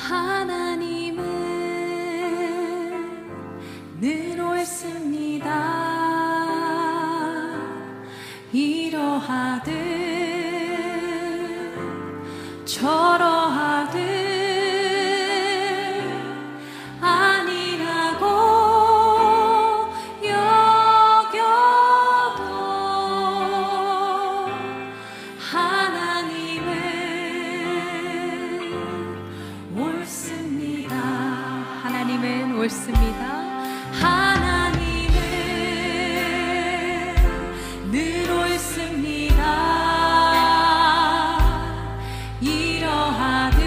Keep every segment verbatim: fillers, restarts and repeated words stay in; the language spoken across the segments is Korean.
하나님은 늘 옳습니다. 이러하듯 저러하듯 아니라고 여겨도 하나님은 옳습니다. 하나님은 옳습니다. 하나님은 늘 옳습니다. 이러하듯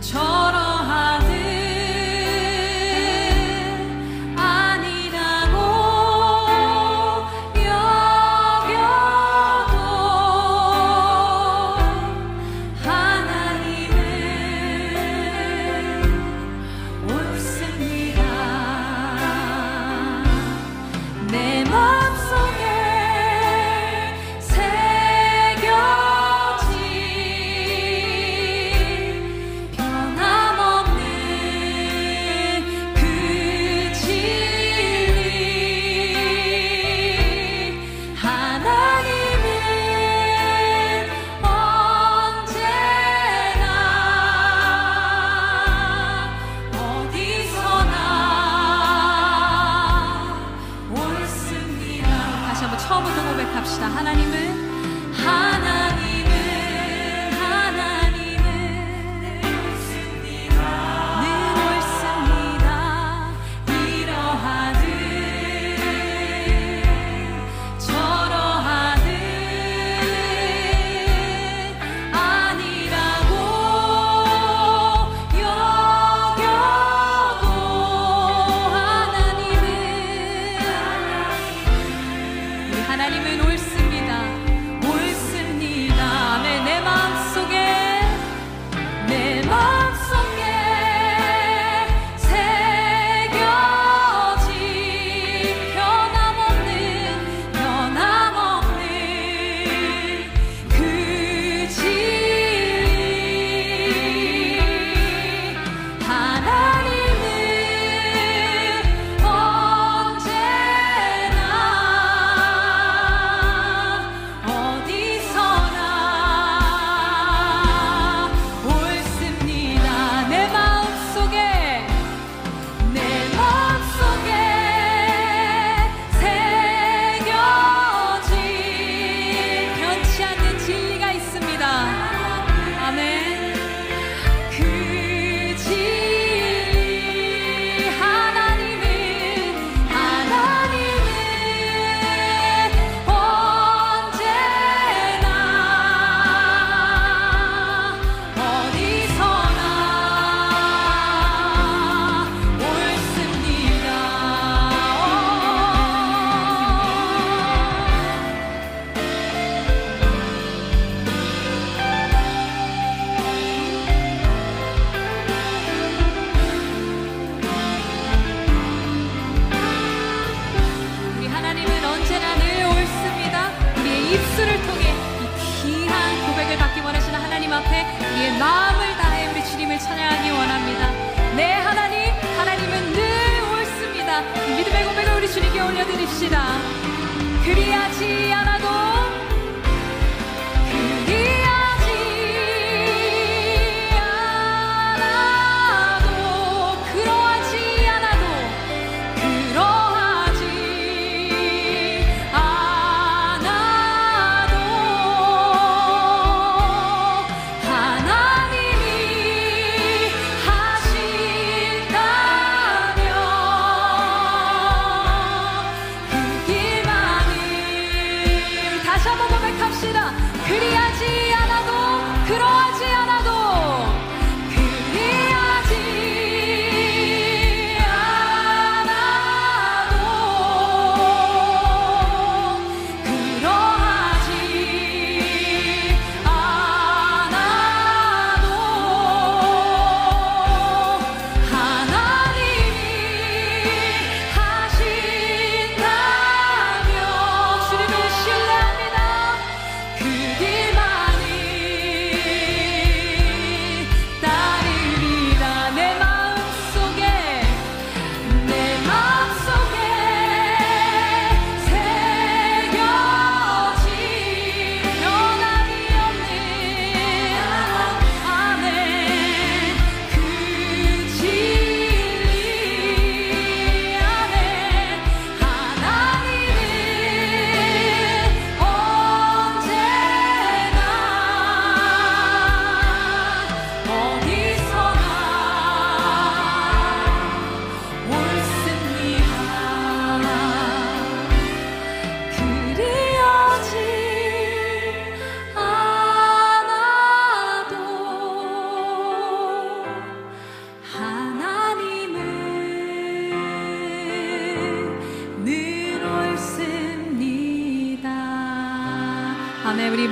저러하듯 아니라고 여겨도 하나님은 옳습니다. 내 맘속에 새겨진 변함없는 그 진리, 하나님은 언제나 어디서나 옳습니다. 다시 한번 처음부터 고백합시다. 하나님은 하나님은 하나님은 늘 옳습니다. 이러하듯 저러하듯 아니라고 여겨도 하나님은 우리 하나님은 옳습니다. 옳습니다. 아멘. 내 마음속에 내 맘속에 새겨진 변함없는 변함없는 그 진리, 하나님은 언제나 어디서나 옳습니다. 내 마음속에 내 맘속에 새겨진 변치 않는 진리가 있습니다. 아멘. 그 진리, 하나님은 하나님은 언제나 어디서나 옳습니다. 우리 하나님은 언제나 늘 옳습니다. 우리의 입술을 통해 이 귀한 고백을 받기 원하시는 하나님 앞에 우리의 마음을 다해 우리 주님을 찬양하기 원합니다. 네, 하나님, 하나님은 늘 옳습니다. 이 믿음의 고백을 우리 주님께 올려드립시다. 그리하지 않아도 그리하지 않아도 그러하지 않아도 그러하지 않아도 하나님이 하신다면 그 길만은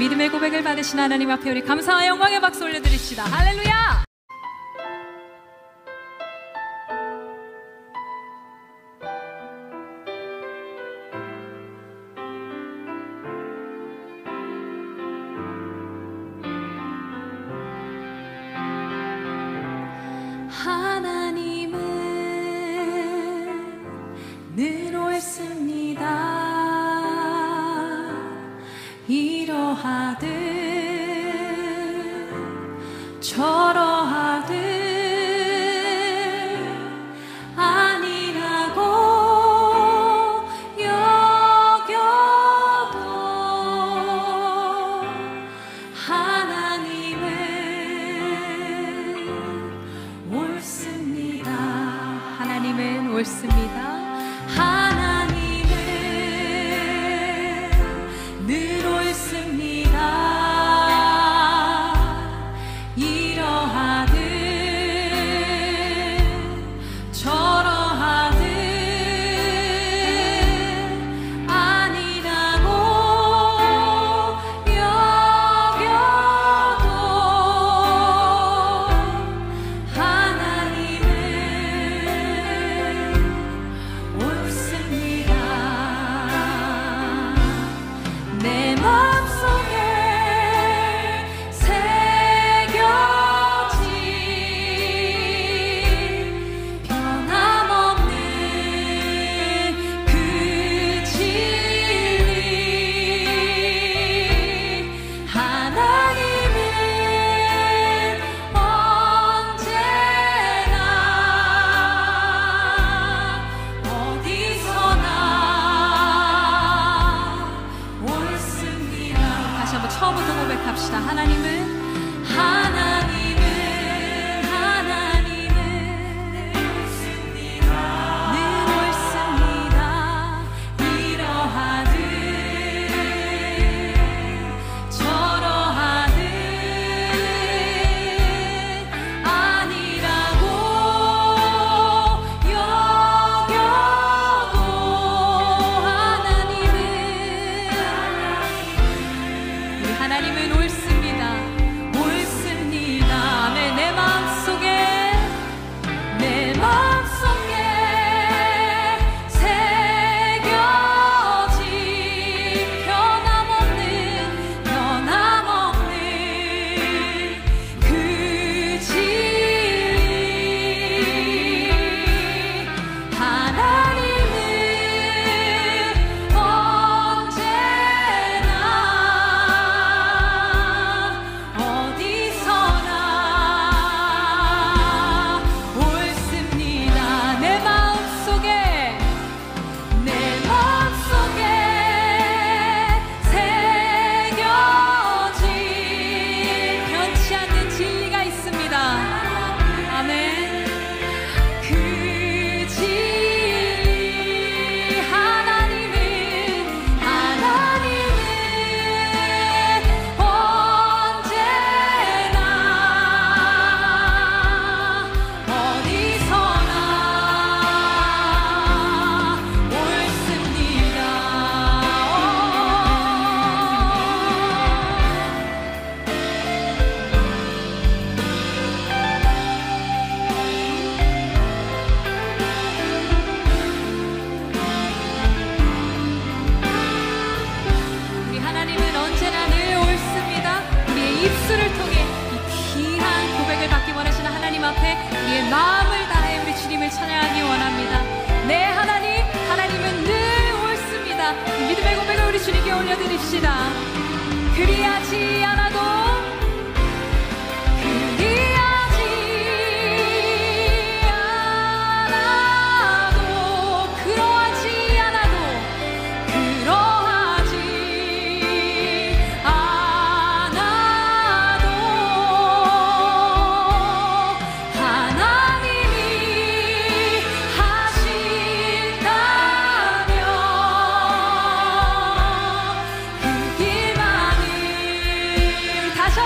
믿음의 고백을 받으신 하나님 앞에 우리 감사와 영광의 박수 올려드립시다. 할렐루야! 다시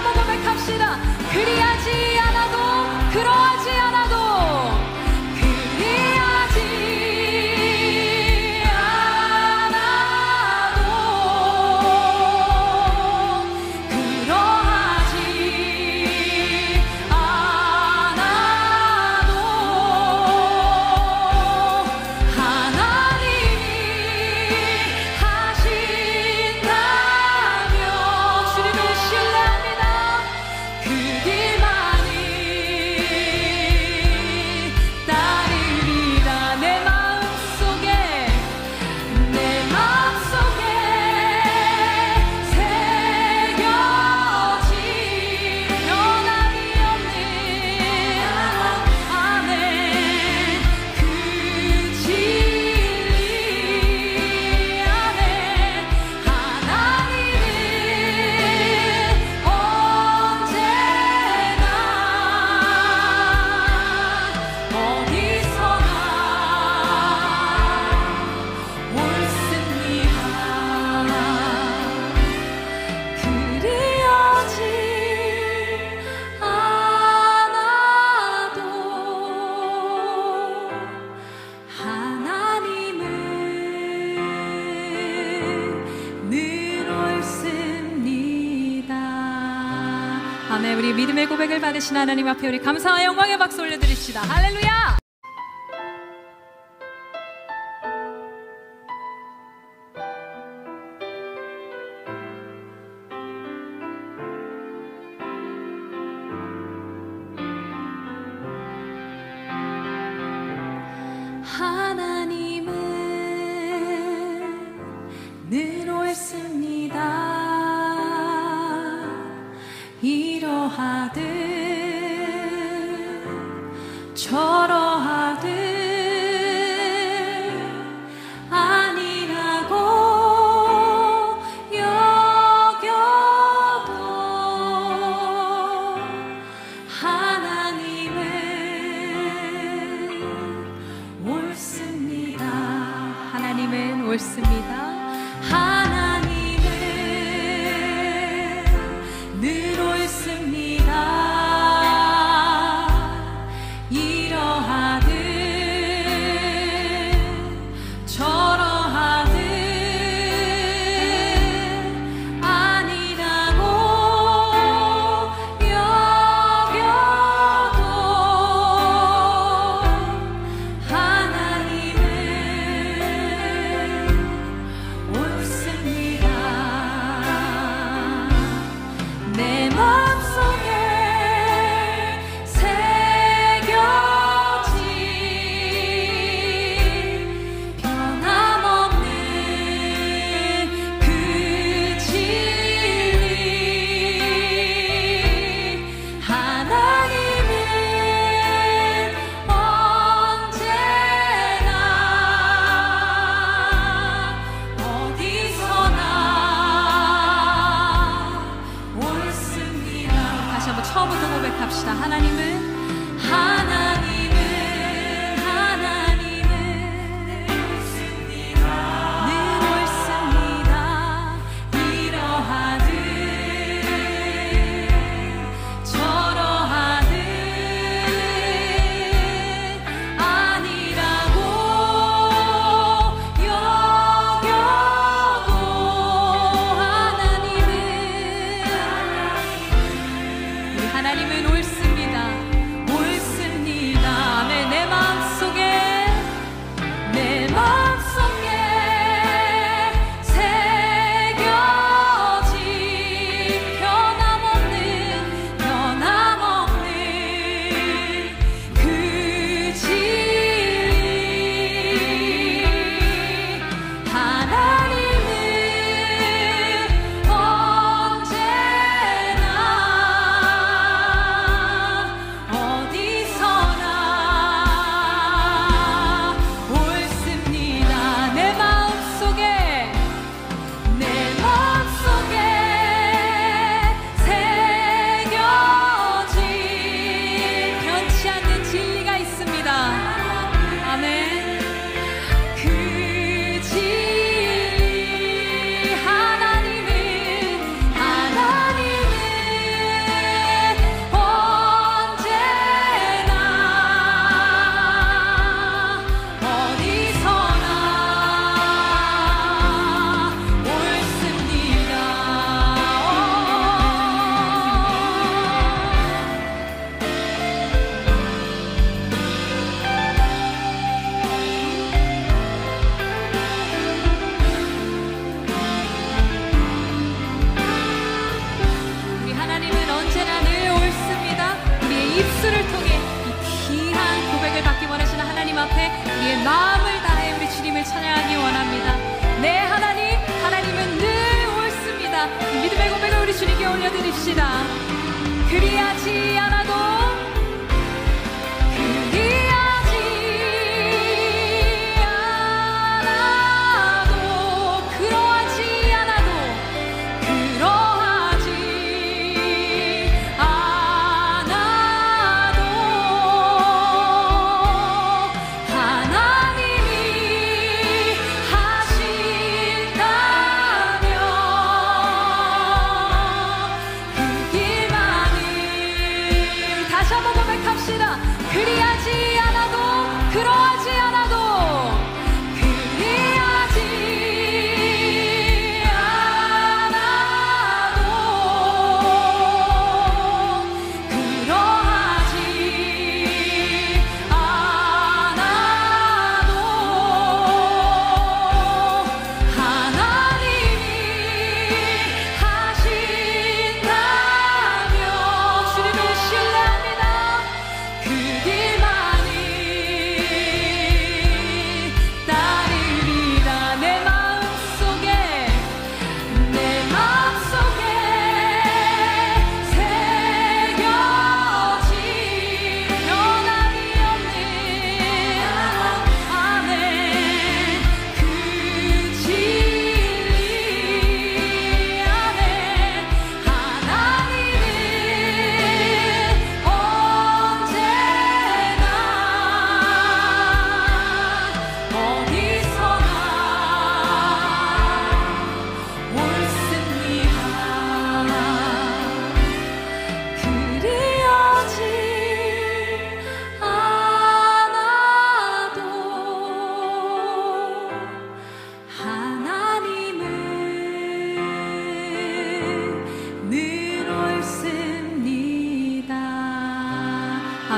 아멘. 우리 믿음의 고백을 받으신 하나님 앞에 우리 감사와 영광의 박수 올려드립시다. 할렐루야.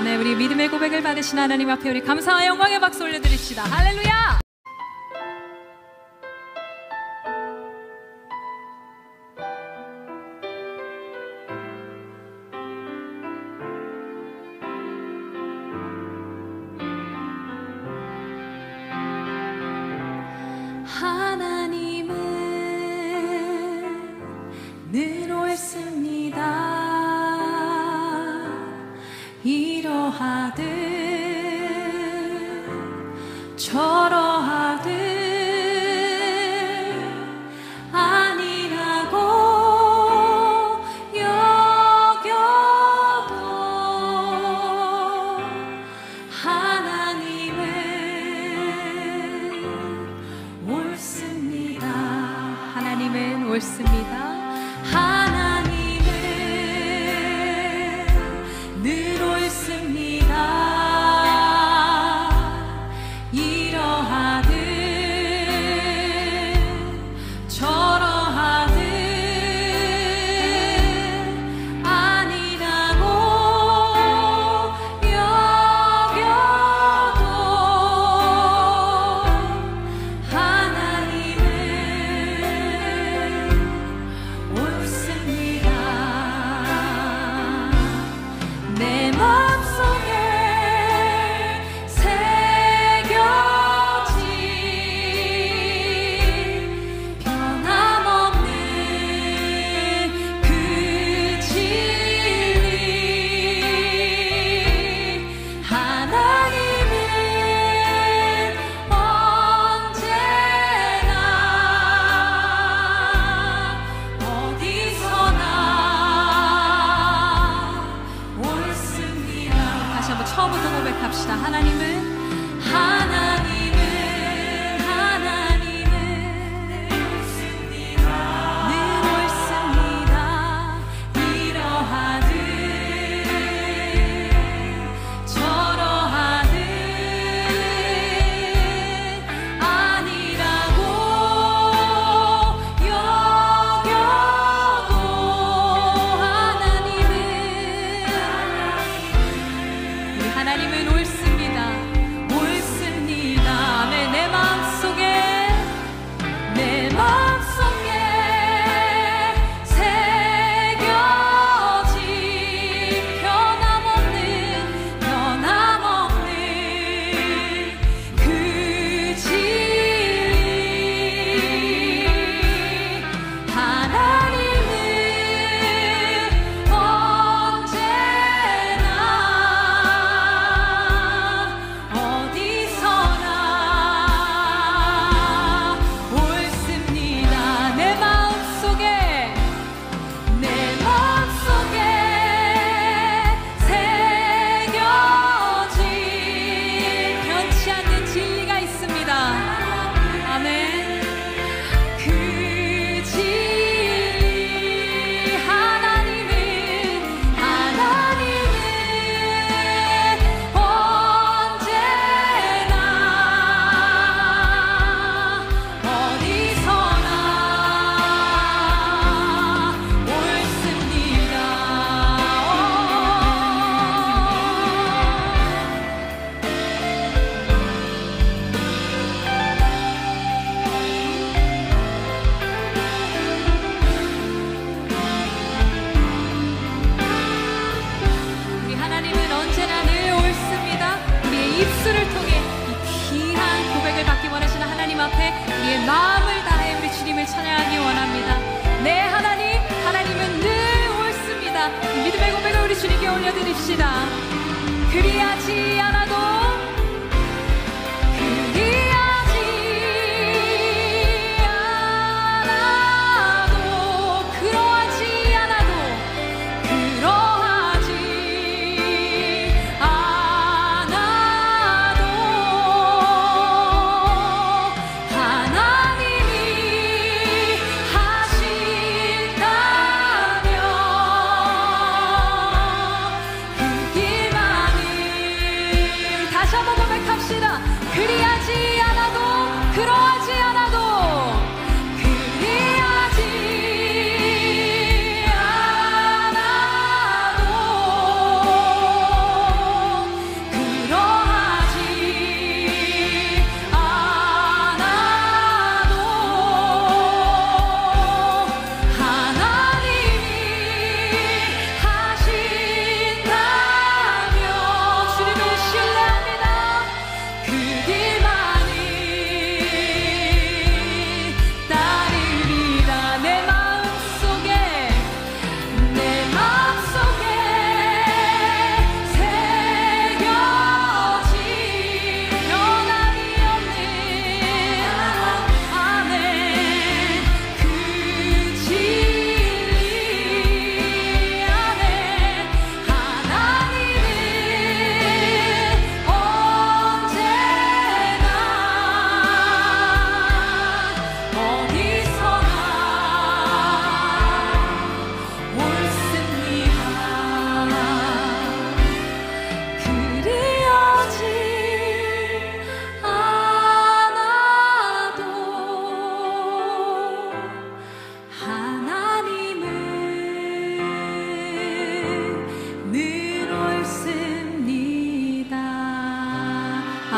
네, 우리 믿음의 고백을 받으신 하나님 앞에 우리 감사와 영광의 박수 올려드립시다. 할렐루야!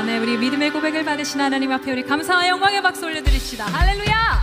아, 네, 우리 믿음의 고백을 받으신 하나님 앞에 우리 감사와 영광의 박수 올려드립시다. 할렐루야!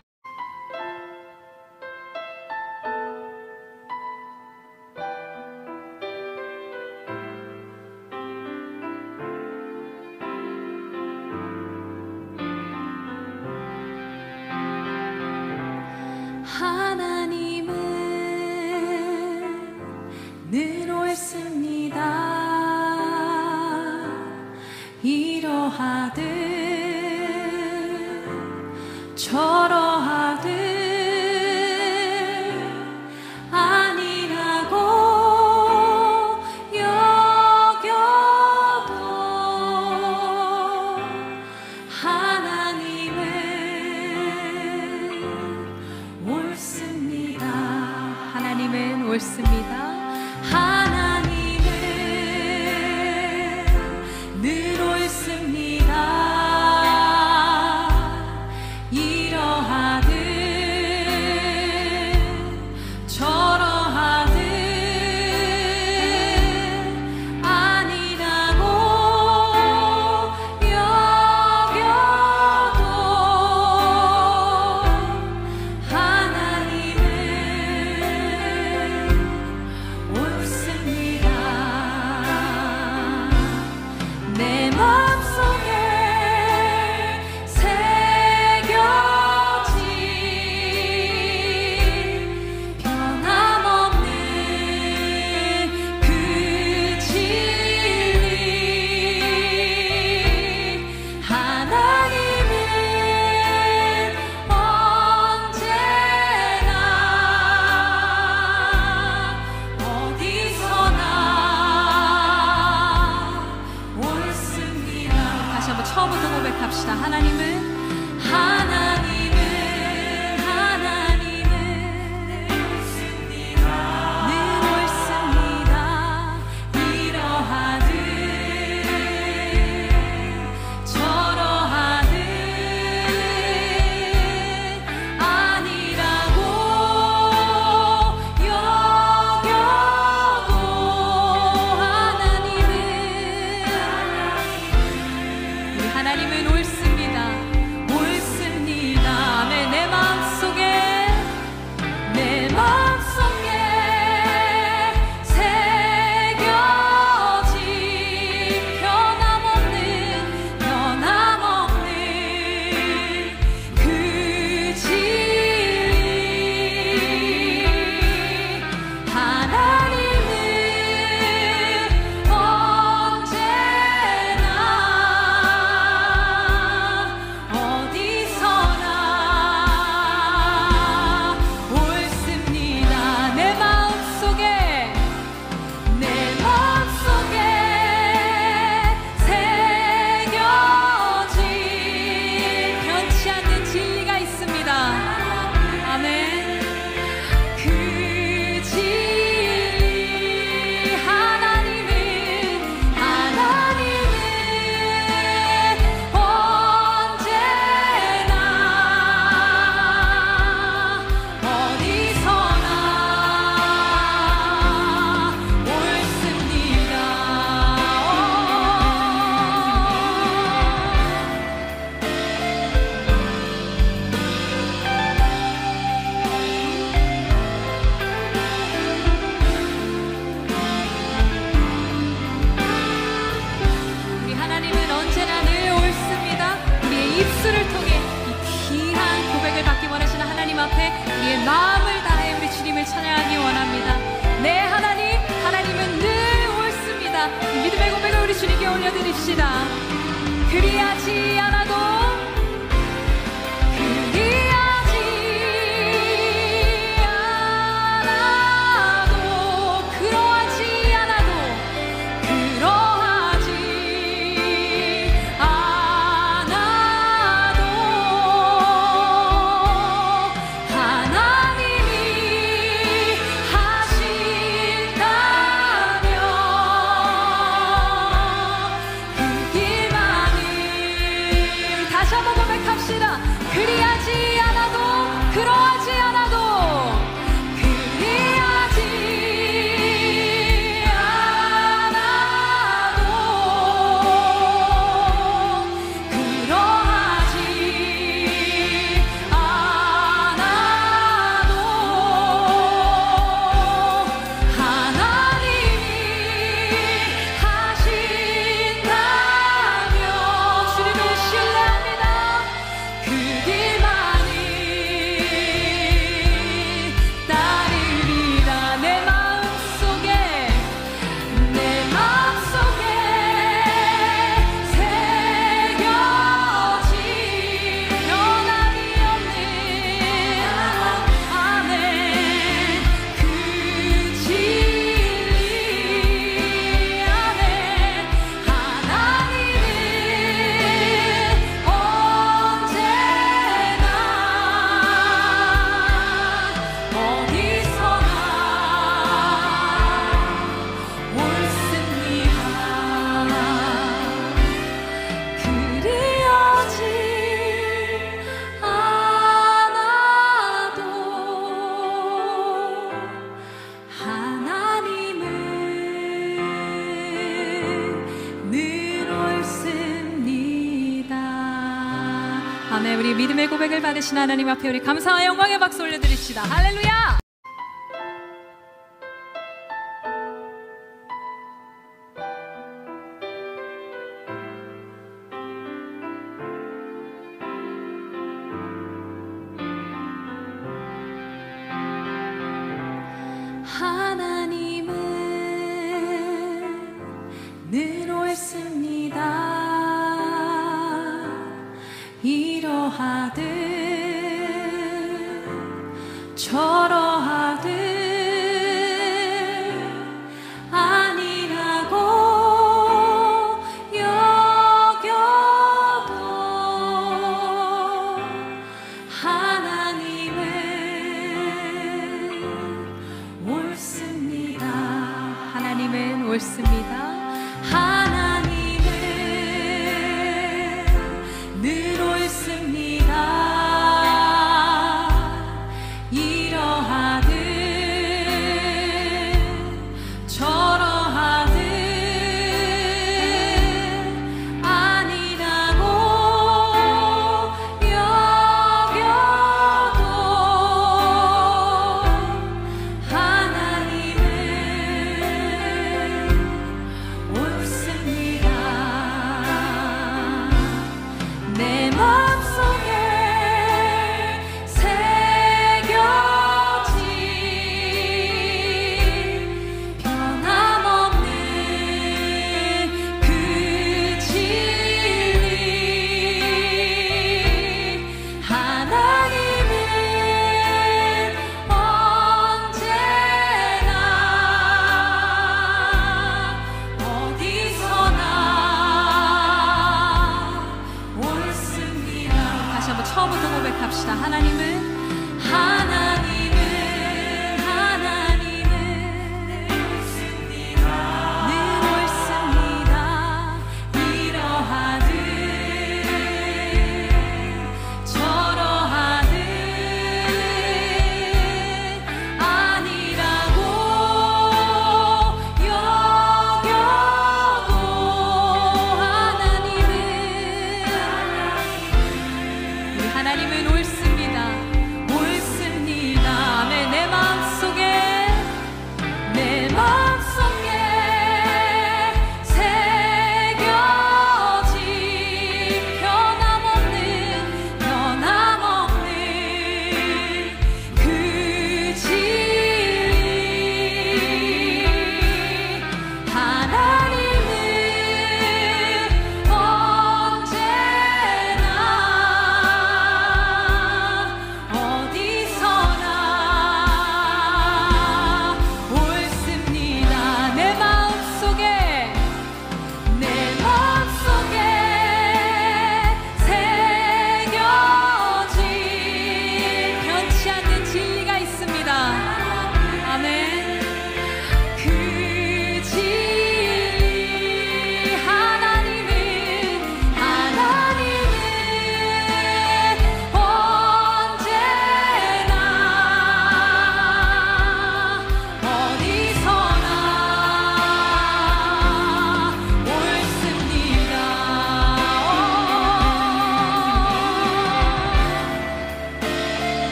우리 믿음의 고백을 받으신 하나님 앞에 우리 감사와 영광의 박수 올려드립시다. 할렐루야!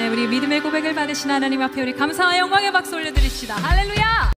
네, 우리 믿음의 고백을 받으신 하나님 앞에 우리 감사와 영광의 박수 올려드립시다. 할렐루야!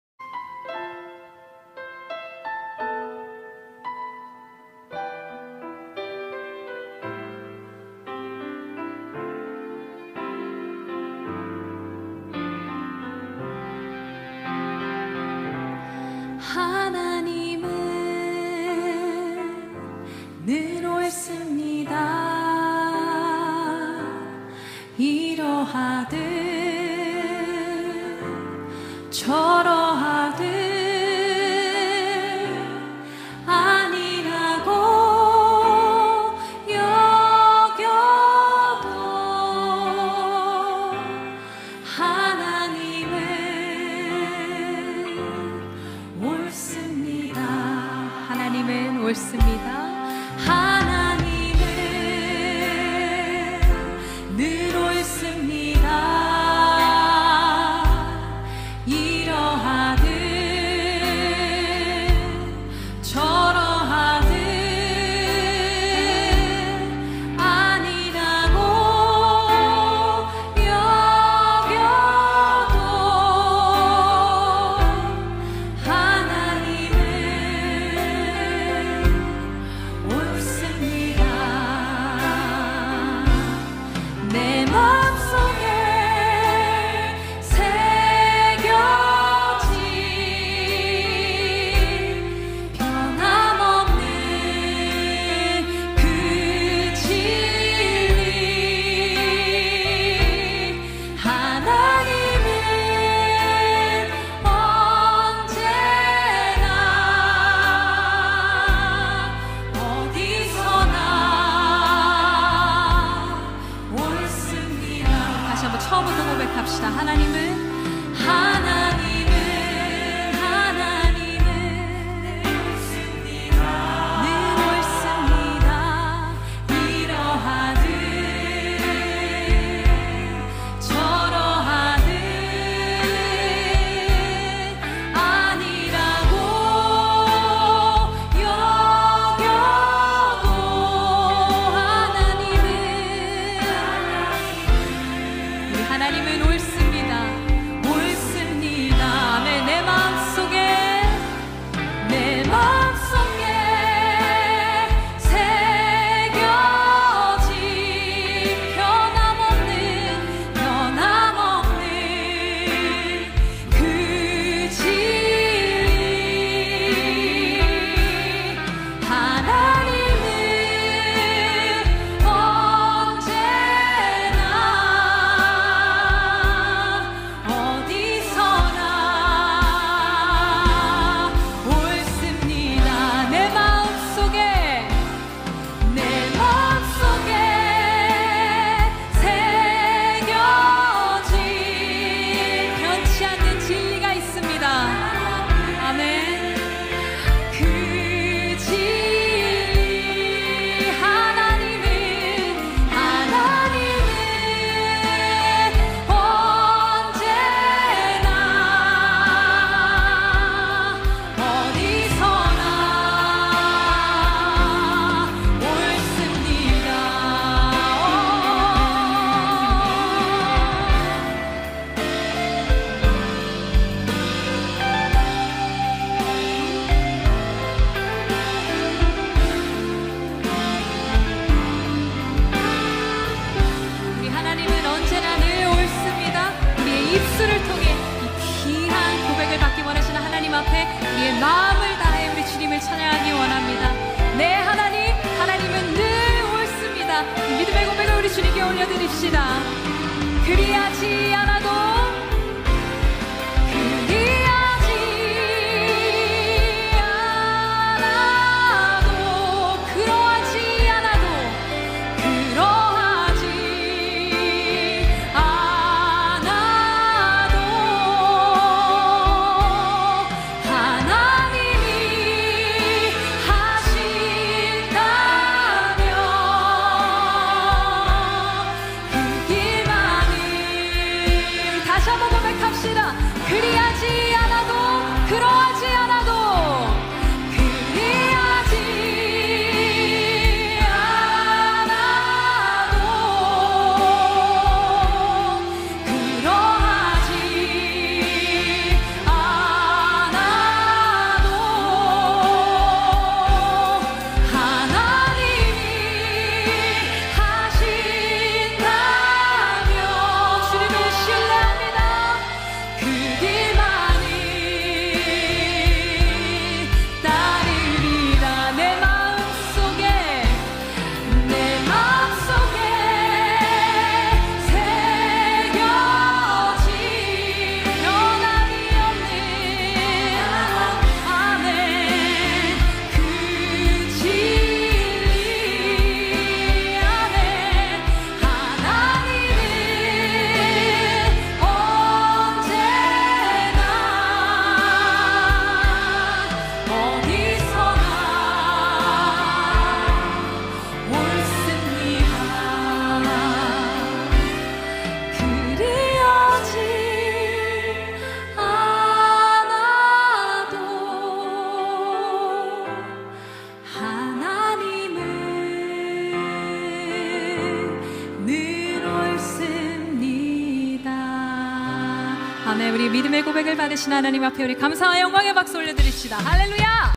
믿음의 고백을 받으신 하나님 앞에 우리 감사와 영광의 박수 올려드립시다. 할렐루야!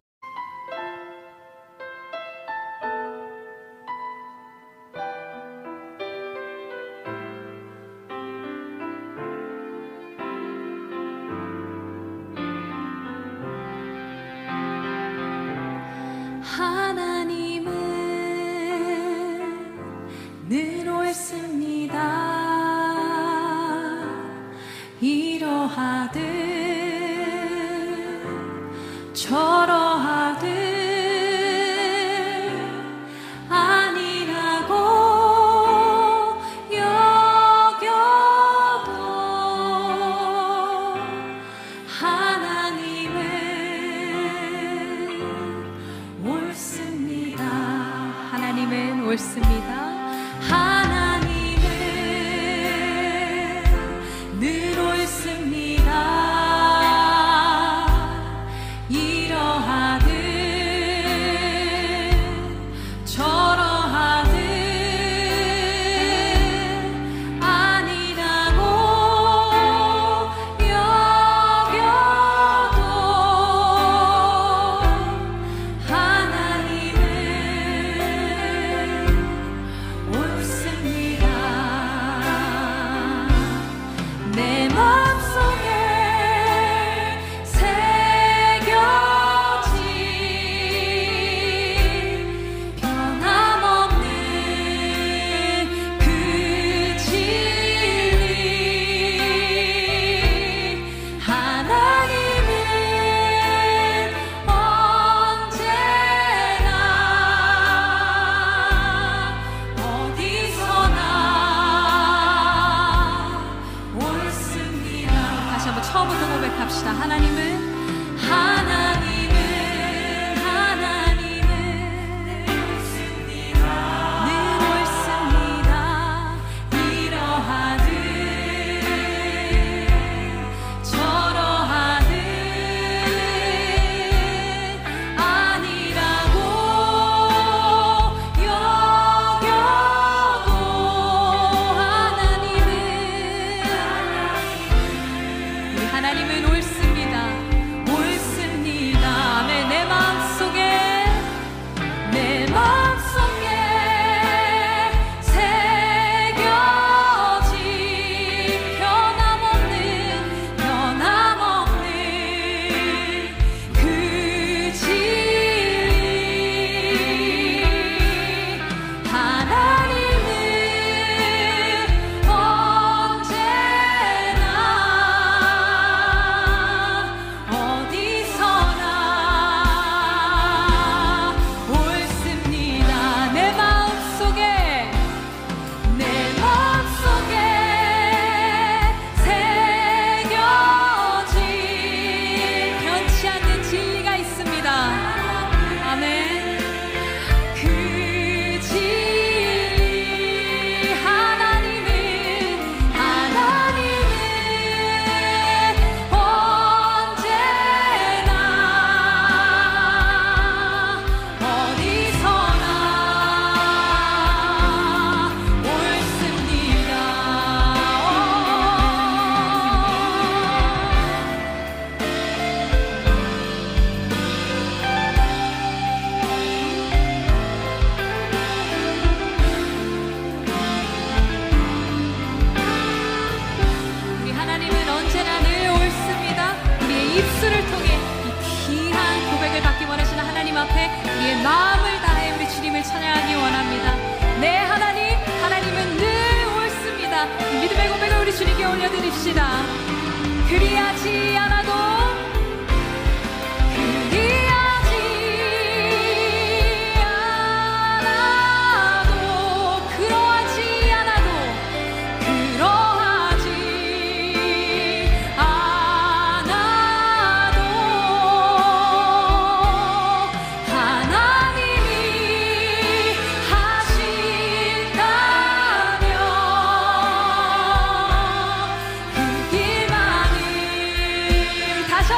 다시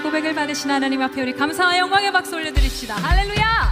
감사의 고백을 받으신 하나님 앞에 우리 감사와 영광의 박수 올려드립시다. 할렐루야!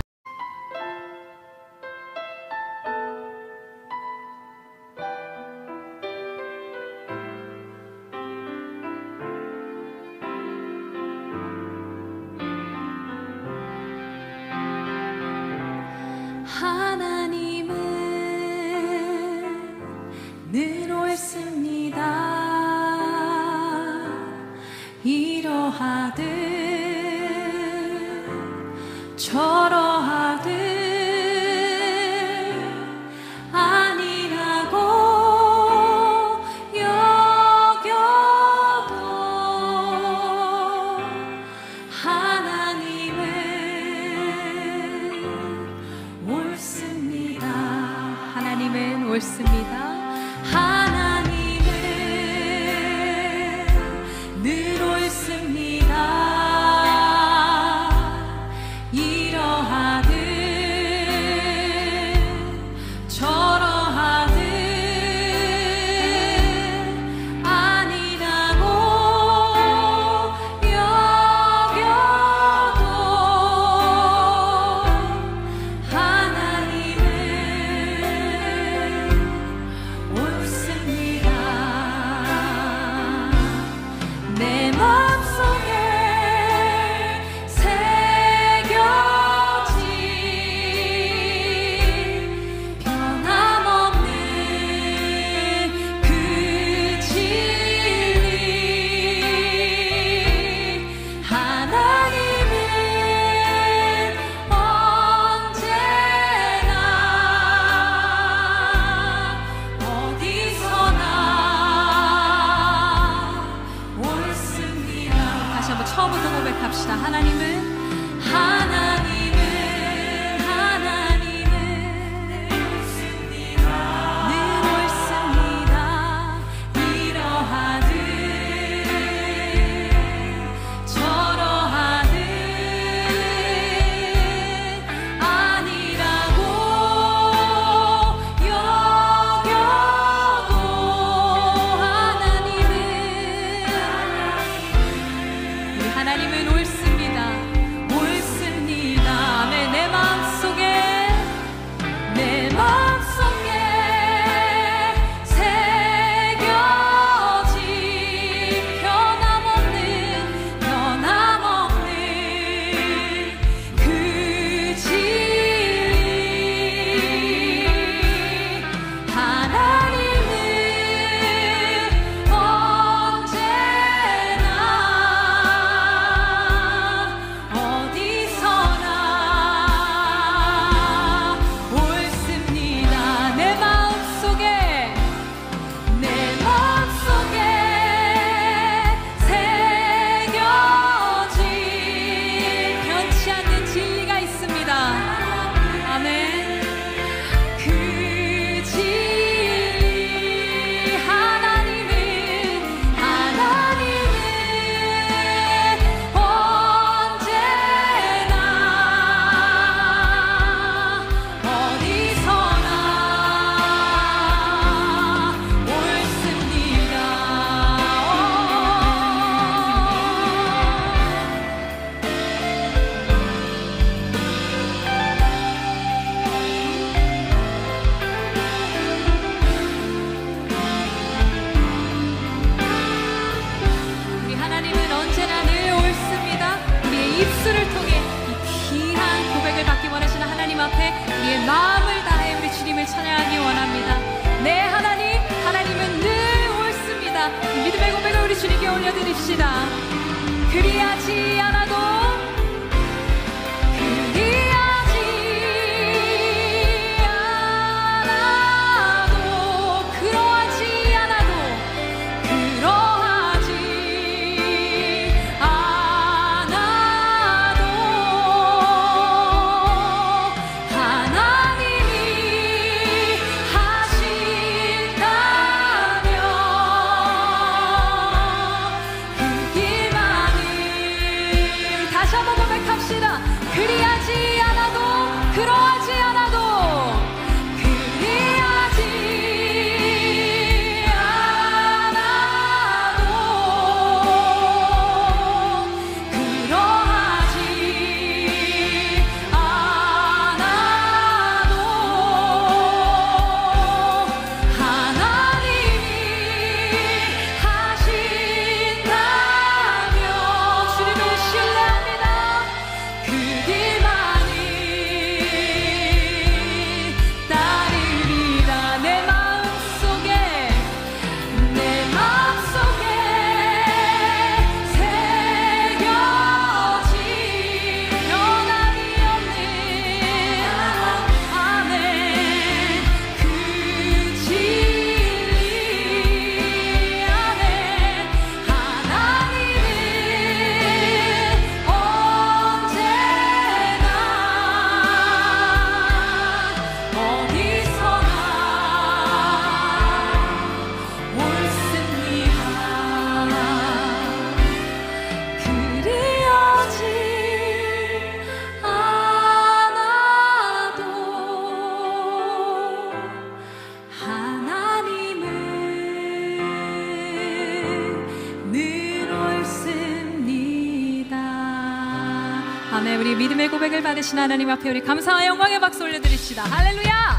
밤에 우리 믿음의 고백을 받으신 하나님 앞에 우리 감사와 영광의 박수 올려드립시다. 할렐루야!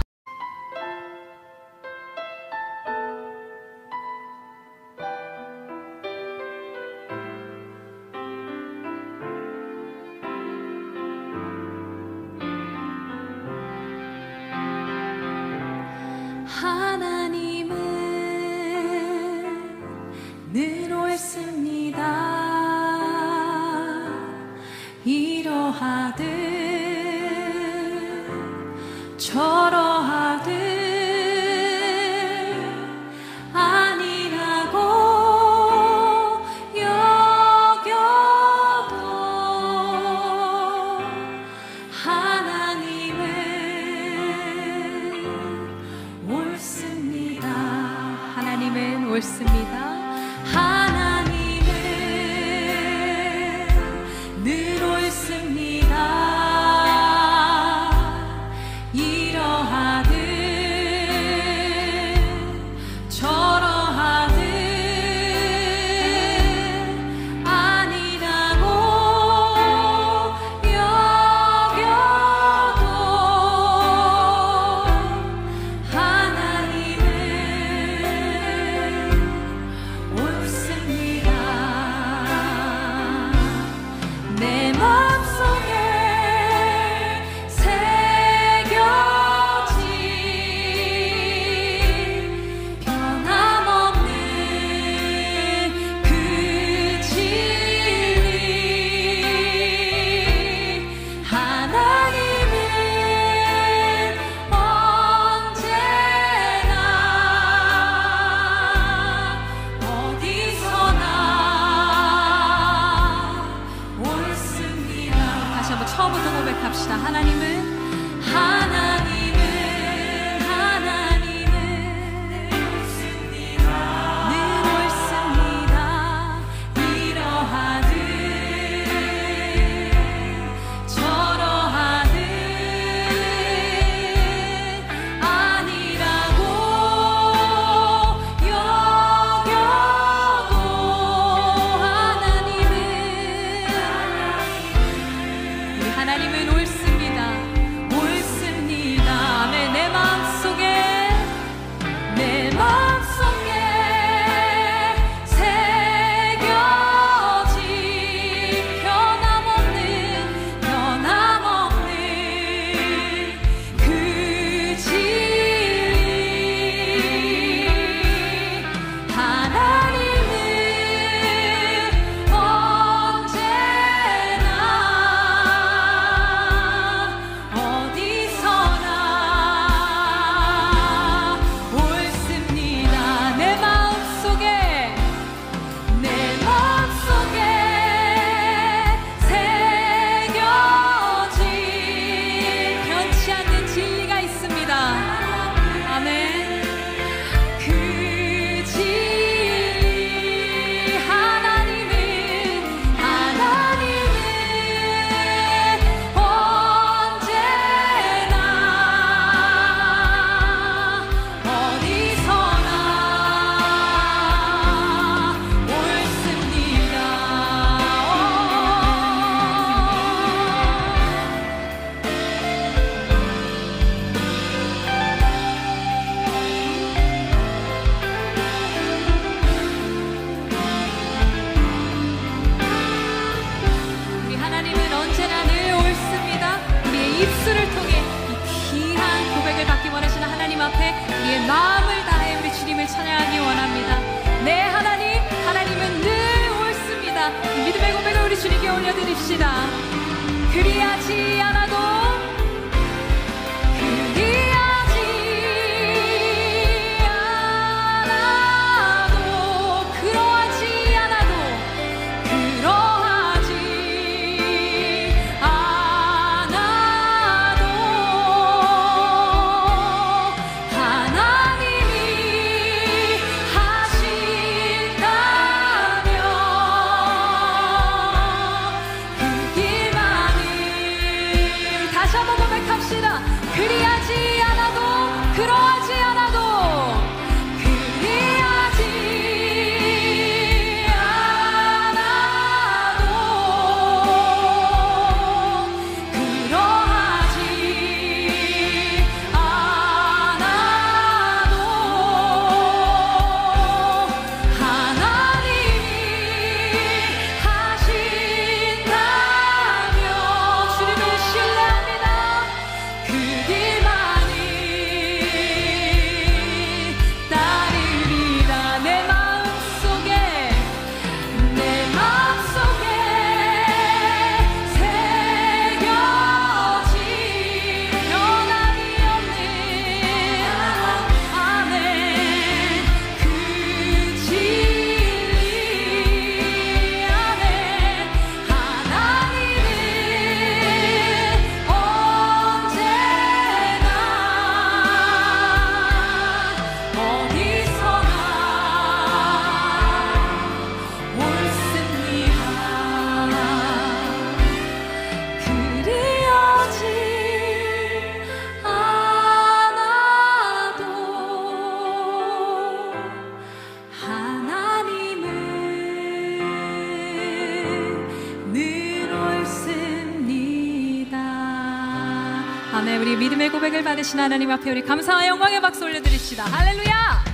전에 우리 믿음의 고백을 받으신 하나님 앞에 우리 감사와 영광의 박수 올려드립시다. 할렐루야.